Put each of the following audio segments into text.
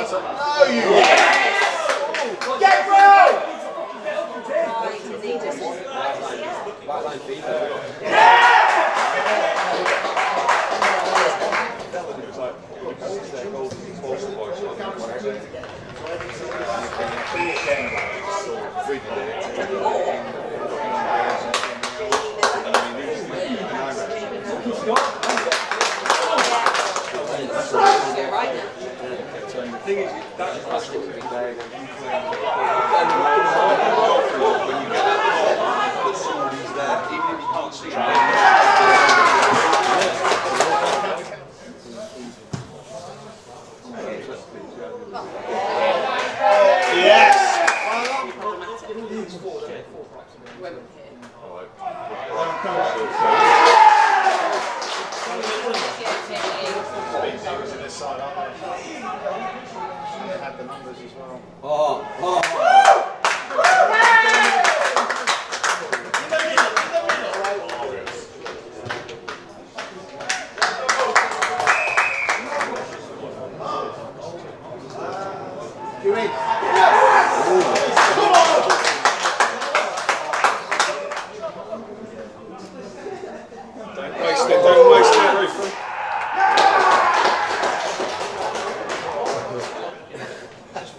sponsor. No, you. Yes. Get round. Yeah.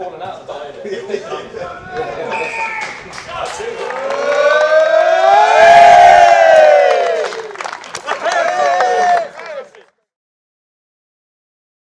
Falling out of the